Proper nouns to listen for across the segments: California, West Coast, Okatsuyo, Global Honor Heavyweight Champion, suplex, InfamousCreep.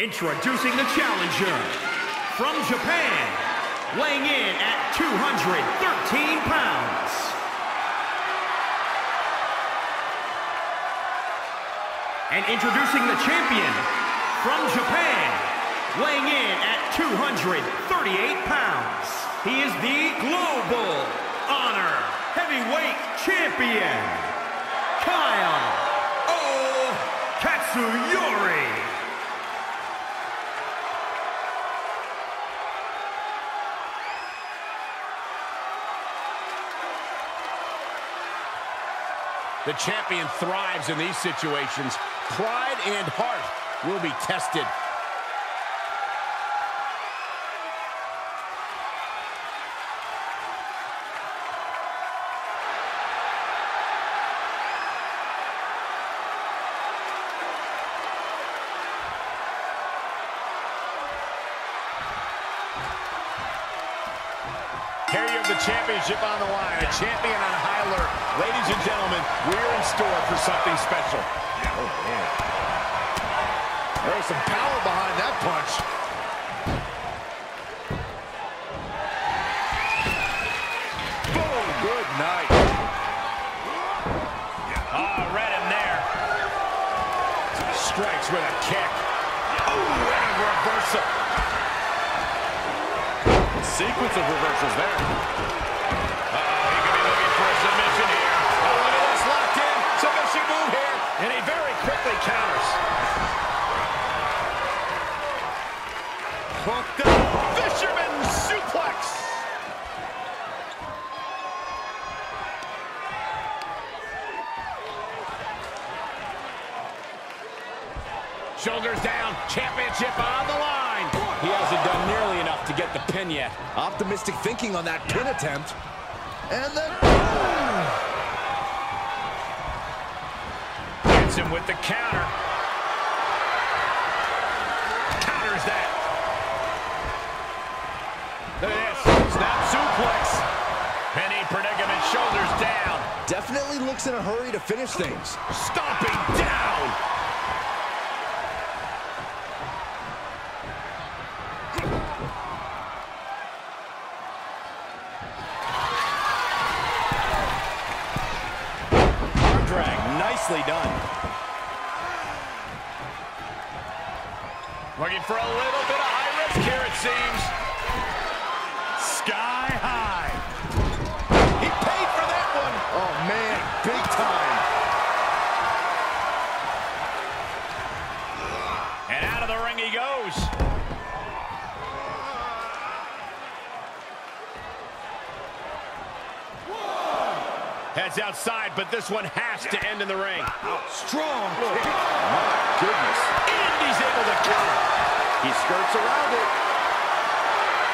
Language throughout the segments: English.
Introducing the challenger, from Japan, weighing in at 213 pounds. And introducing the champion, from Japan, weighing in at 238 pounds. He is the Global Honor Heavyweight Champion, Okatsuyo. The champion thrives in these situations. Pride and heart will be tested. Carrier of the championship on the line, a champion on high alert. Ladies and gentlemen, we're in store for something special. Oh, man. There was some power behind that punch. Boom, good night. Oh, read him there. Strikes with a kick. Oh, and a reversal. Sequence of reversals there. He could be looking for a submission here. Oh, look at this, locked in. Submission move here. And he very quickly counters. Hooked up. Fisherman suplex. Shoulders down. Championship on the line. He hasn't done nearly enough to get the pin yet. Optimistic thinking on that pin attempt. And then boom! Hits him with the counter. Counters that. Look at this. Snap suplex. Penny predicament, shoulders down. Definitely looks in a hurry to finish things. Stomping down. Done. Looking for a little bit of high risk here, it seems. Sky high. He paid for that one. Oh, man, big time. And out of the ring he goes. Heads outside, but this one has to end in the ring. Strong kick. My goodness. And he's able to cover. He skirts around it.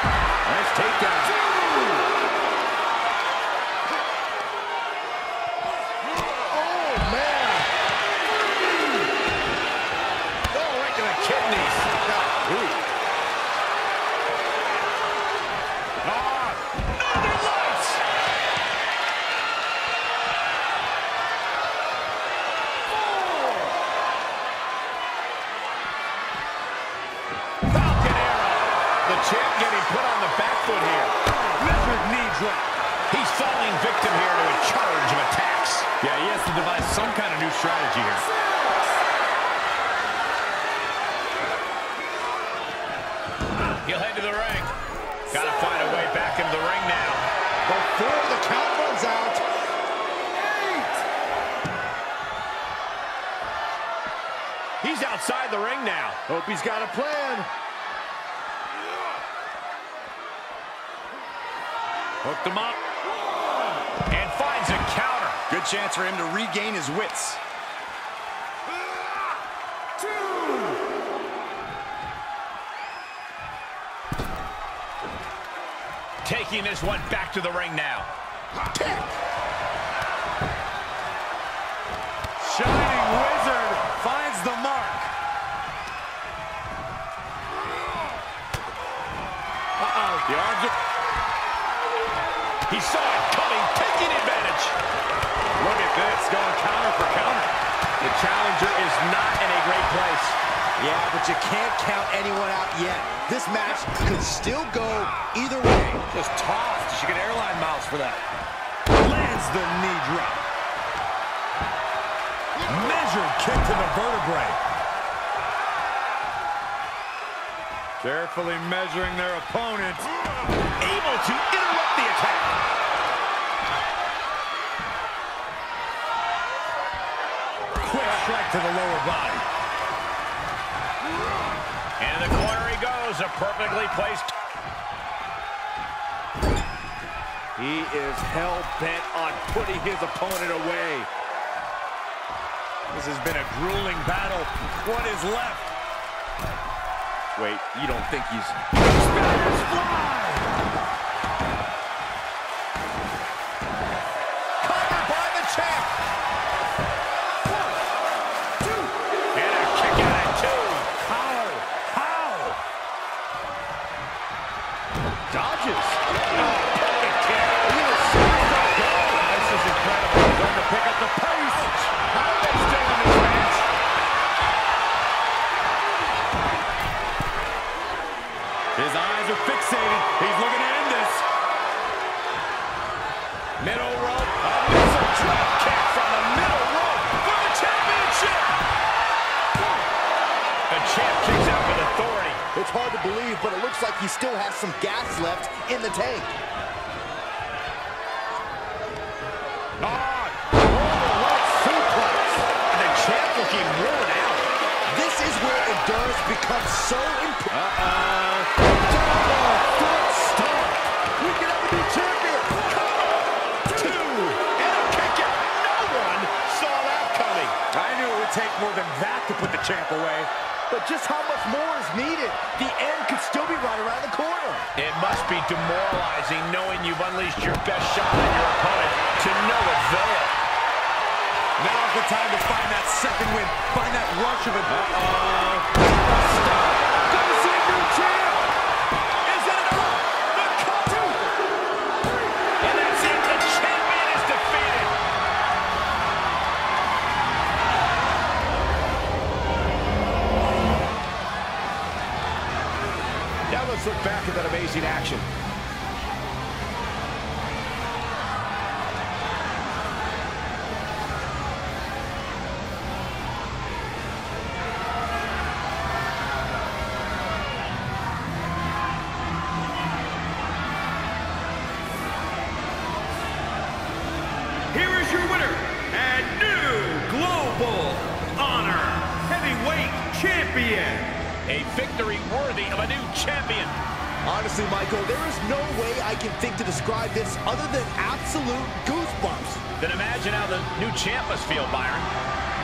Nice takedown. Oh, man. Oh, right to the kidneys. Champ getting put on the back foot here. Measured knee drop. He's falling victim here to a charge of attacks. Yeah, he has to devise some kind of new strategy here. He'll head to the ring. Gotta find a way back into the ring now. Before the count runs out. He's outside the ring now. Hope he's got a plan. Hooked him up and finds a counter. Good chance for him to regain his wits. Two. Taking this one back to the ring now. Kick. Shining Wizard finds the mark. The arms are... He saw it coming, taking advantage. Look at this, going counter for counter. The challenger is not in a great place. Yeah, but you can't count anyone out yet. This match could still go either way. Just tossed. She got airline miles for that. Lands the knee drop. Measured kick to the vertebrae. Carefully measuring their opponent. Able to interrupt the attack. Strike to the lower body. And in the corner he goes, a perfectly placed. He is hell-bent on putting his opponent away. This has been a grueling battle. What is left? Wait, you don't think he's... Spiders fly! It's hard to believe, but it looks like he still has some gas left in the tank. Right suplex. And the champ looking worn out. This is where endurance becomes so important. Foot stomp. We can have a new champion. Two. And a kick out. No one saw that coming. I knew it would take more than that to put the champ away. But just how much more is needed? The end could still be right around the corner. It must be demoralizing knowing you've unleashed your best shot on your opponent to no avail. Now's the time to find that second win. Find that rush of it. Stop. Go see a new champ. Is it enough? The count. 2, 3. And that's it. The champion is defeated. Let's look back at that amazing action. Here is your winner and new Global Honor Heavyweight Champion. A victory worthy of a new champion. Honestly, Michael, there is no way I can think to describe this other than absolute goosebumps. Then imagine how the new champ must feel, Byron.